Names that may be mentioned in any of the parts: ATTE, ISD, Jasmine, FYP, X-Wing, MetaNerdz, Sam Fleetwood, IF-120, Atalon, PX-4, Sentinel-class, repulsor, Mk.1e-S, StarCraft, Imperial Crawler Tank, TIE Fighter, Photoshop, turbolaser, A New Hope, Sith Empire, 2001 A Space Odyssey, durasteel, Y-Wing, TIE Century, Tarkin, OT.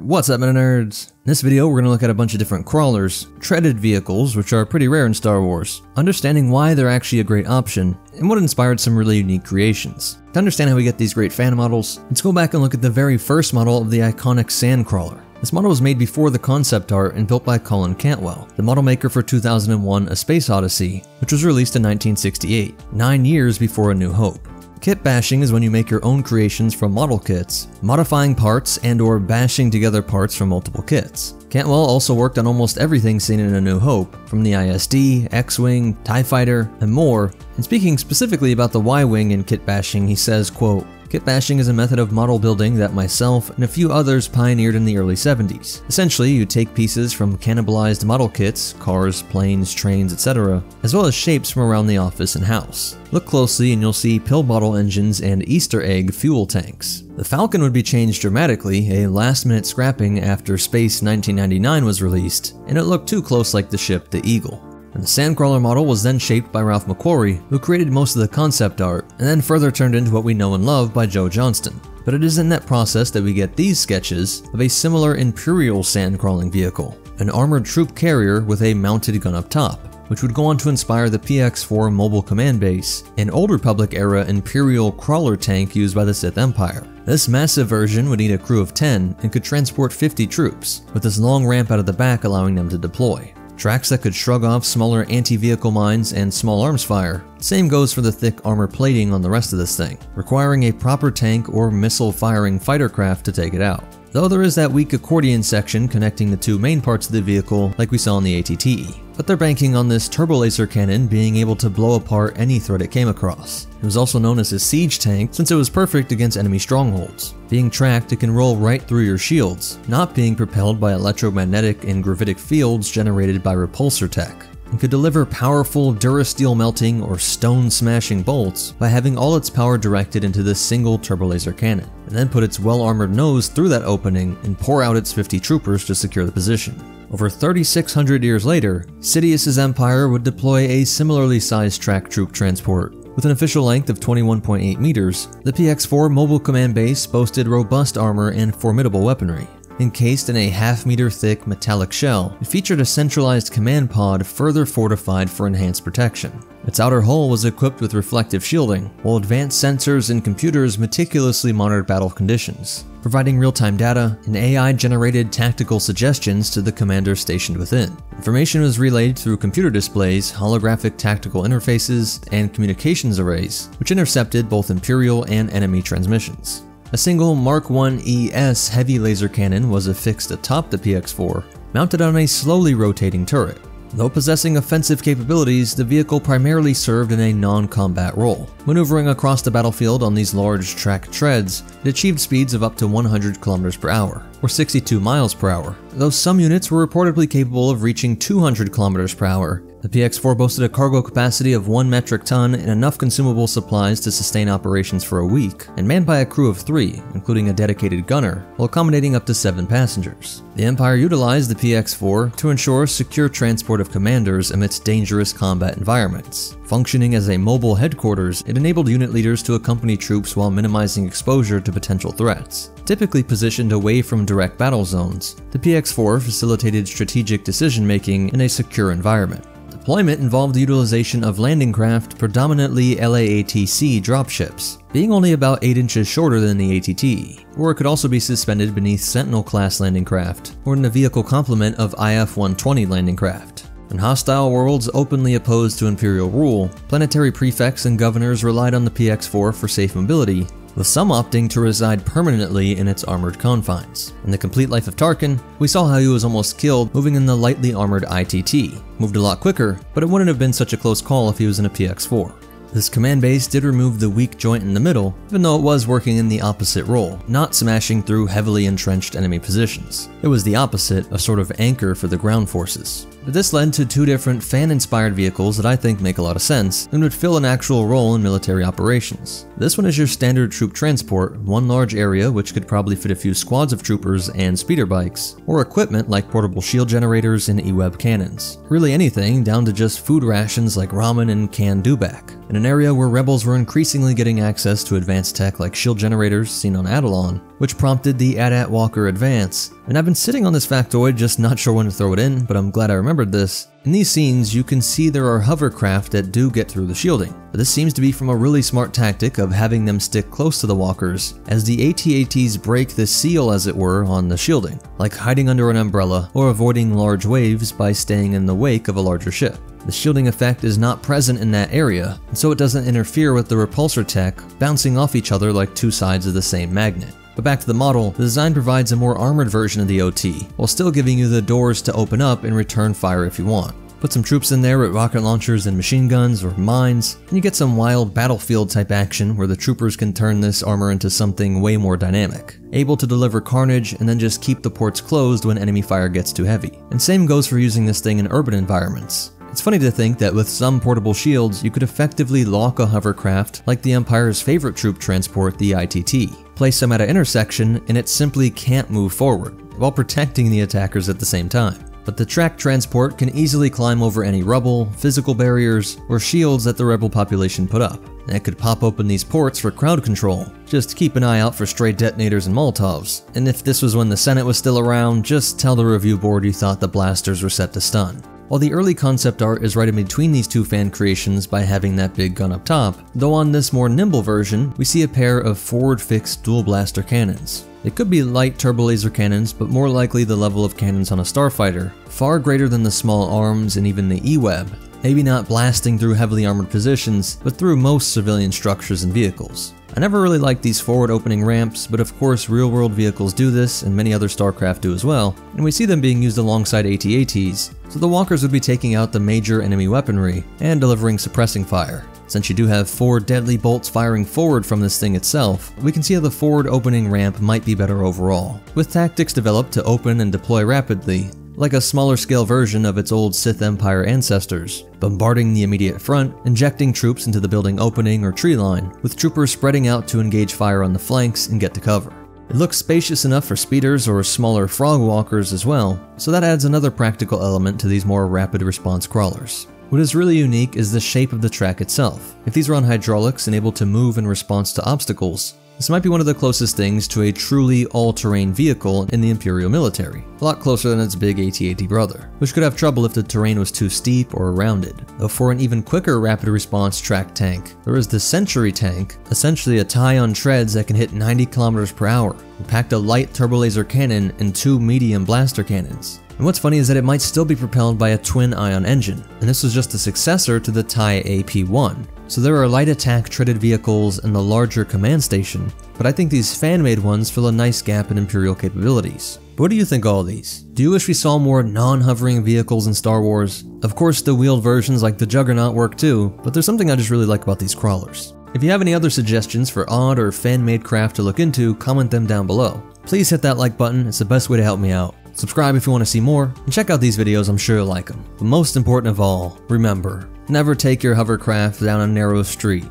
What's up, MetaNerdz? In this video, we're going to look at a bunch of different crawlers, treaded vehicles, which are pretty rare in Star Wars, understanding why they're actually a great option, and what inspired some really unique creations. To understand how we get these great fan models, let's go back and look at the very first model of the iconic Sandcrawler. This model was made before the concept art and built by Colin Cantwell, the model maker for 2001 A Space Odyssey, which was released in 1968, 9 years before A New Hope. Kit bashing is when you make your own creations from model kits, modifying parts and or bashing together parts from multiple kits. Cantwell also worked on almost everything seen in A New Hope, from the ISD, X-Wing, TIE Fighter, and more, and speaking specifically about the Y-Wing and kit bashing, he says, quote, "Kit bashing is a method of model building that myself and a few others pioneered in the early 70s. Essentially, you take pieces from cannibalized model kits, cars, planes, trains, etc., as well as shapes from around the office and house. Look closely and you'll see pill bottle engines and Easter egg fuel tanks." The Falcon would be changed dramatically, a last-minute scrapping after Space 1999 was released, and it looked too close like the ship, the Eagle. And the Sandcrawler model was then shaped by Ralph McQuarrie, who created most of the concept art, and then further turned into what we know and love by Joe Johnston. But it is in that process that we get these sketches of a similar Imperial sandcrawling vehicle, an armored troop carrier with a mounted gun up top, which would go on to inspire the PX-4 mobile command base, an old Republic-era Imperial crawler tank used by the Sith Empire. This massive version would need a crew of 10 and could transport 50 troops, with this long ramp out of the back allowing them to deploy. Tracks that could shrug off smaller anti-vehicle mines and small arms fire. Same goes for the thick armor plating on the rest of this thing, requiring a proper tank or missile-firing fighter craft to take it out. Though there is that weak accordion section connecting the two main parts of the vehicle like we saw in the ATTE. But they're banking on this turbolaser cannon being able to blow apart any threat it came across. It was also known as a siege tank since it was perfect against enemy strongholds. Being tracked, it can roll right through your shields, not being propelled by electromagnetic and gravitic fields generated by repulsor tech, and could deliver powerful durasteel melting or stone smashing bolts by having all its power directed into this single turbolaser cannon, and then put its well-armored nose through that opening and pour out its 50 troopers to secure the position. Over 3,600 years later, Sidious's empire would deploy a similarly sized track troop transport. With an official length of 21.8 meters, the PX-4 mobile command base boasted robust armor and formidable weaponry. Encased in a half-meter thick metallic shell, it featured a centralized command pod further fortified for enhanced protection. Its outer hull was equipped with reflective shielding, while advanced sensors and computers meticulously monitored battle conditions, providing real-time data and AI-generated tactical suggestions to the commander stationed within. Information was relayed through computer displays, holographic tactical interfaces, and communications arrays, which intercepted both Imperial and enemy transmissions. A single Mk.1e-S heavy laser cannon was affixed atop the PX-4, mounted on a slowly rotating turret. Though possessing offensive capabilities, the vehicle primarily served in a non-combat role. Maneuvering across the battlefield on these large track treads, it achieved speeds of up to 100 kilometers per hour, or 62 miles per hour, though some units were reportedly capable of reaching 200 kilometers per hour. The PX-4 boasted a cargo capacity of 1 metric ton and enough consumable supplies to sustain operations for a week, and manned by a crew of 3, including a dedicated gunner, while accommodating up to 7 passengers. The Empire utilized the PX-4 to ensure secure transport of commanders amidst dangerous combat environments. Functioning as a mobile headquarters, it enabled unit leaders to accompany troops while minimizing exposure to potential threats. Typically positioned away from direct battle zones, the PX-4 facilitated strategic decision-making in a secure environment. Deployment involved the utilization of landing craft, predominantly LAATC dropships, being only about 8 inches shorter than the ATTE, or it could also be suspended beneath Sentinel-class landing craft, or in the vehicle complement of IF-120 landing craft. In hostile worlds openly opposed to Imperial rule, planetary prefects and governors relied on the PX-4 for safe mobility, with some opting to reside permanently in its armored confines. In The Complete Life of Tarkin, we saw how he was almost killed moving in the lightly armored ITT. Moved a lot quicker, but it wouldn't have been such a close call if he was in a PX-4. This command base did remove the weak joint in the middle, even though it was working in the opposite role, not smashing through heavily entrenched enemy positions. It was the opposite, a sort of anchor for the ground forces. But this led to 2 different fan-inspired vehicles that I think make a lot of sense and would fill an actual role in military operations. This one is your standard troop transport, one large area which could probably fit a few squads of troopers and speeder bikes, or equipment like portable shield generators and E-Web cannons. Really anything down to just food rations like ramen and canned dewback. In an area where rebels were increasingly getting access to advanced tech like shield generators seen on Atalon, which prompted the AT-AT walker advance, And I've been sitting on this factoid, just not sure when to throw it in, but I'm glad I remembered this. In these scenes, you can see there are hovercraft that do get through the shielding, but this seems to be from a really smart tactic of having them stick close to the walkers, as the AT-ATs break the seal, as it were, on the shielding, like hiding under an umbrella or avoiding large waves by staying in the wake of a larger ship. The shielding effect is not present in that area, and so it doesn't interfere with the repulsor tech bouncing off each other like two sides of the same magnet. But back to the model, the design provides a more armored version of the OT, while still giving you the doors to open up and return fire if you want. Put some troops in there with rocket launchers and machine guns or mines, and you get some wild battlefield type action where the troopers can turn this armor into something way more dynamic, able to deliver carnage and then just keep the ports closed when enemy fire gets too heavy. And same goes for using this thing in urban environments. It's funny to think that with some portable shields, you could effectively lock a hovercraft like the Empire's favorite troop transport, the ITT. Place them at an intersection and it simply can't move forward, while protecting the attackers at the same time. But the track transport can easily climb over any rubble, physical barriers, or shields that the rebel population put up. And it could pop open these ports for crowd control. Just keep an eye out for stray detonators and Molotovs. And if this was when the Senate was still around, just tell the review board you thought the blasters were set to stun. While the early concept art is right in between these two fan creations by having that big gun up top, though on this more nimble version, we see a pair of forward-fixed dual-blaster cannons. They could be light turbolaser cannons, but more likely the level of cannons on a starfighter, far greater than the small arms and even the E-Web, maybe not blasting through heavily armored positions, but through most civilian structures and vehicles. I never really liked these forward opening ramps, but of course real-world vehicles do this, and many other StarCraft do as well, and we see them being used alongside AT-ATs, so the walkers would be taking out the major enemy weaponry and delivering suppressing fire. Since you do have four deadly bolts firing forward from this thing itself, we can see how the forward opening ramp might be better overall, with tactics developed to open and deploy rapidly, like a smaller scale version of its old Sith Empire ancestors, bombarding the immediate front, injecting troops into the building opening or tree line, with troopers spreading out to engage fire on the flanks and get to cover. It looks spacious enough for speeders or smaller frog walkers as well, so that adds another practical element to these more rapid response crawlers. What is really unique is the shape of the track itself. If these are on hydraulics and able to move in response to obstacles, this might be one of the closest things to a truly all-terrain vehicle in the Imperial military, a lot closer than its big AT-AT brother, which could have trouble if the terrain was too steep or rounded. Though for an even quicker rapid response track tank, there is the Century tank, essentially a TIE on treads that can hit 90 km/h, and packed a light turbolaser cannon and two medium blaster cannons. And what's funny is that it might still be propelled by a twin-ion engine, and this was just a successor to the TIE AP-1. So there are light attack treaded vehicles and the larger command station, but I think these fan-made ones fill a nice gap in Imperial capabilities. But what do you think of all these? Do you wish we saw more non-hovering vehicles in Star Wars? Of course the wheeled versions like the Juggernaut work too, but there's something I just really like about these crawlers. If you have any other suggestions for odd or fan-made craft to look into, comment them down below. Please hit that like button, it's the best way to help me out. Subscribe if you want to see more, and check out these videos, I'm sure you'll like them. But most important of all, remember, never take your hovercraft down a narrow street,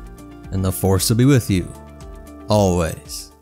and the Force will be with you, always.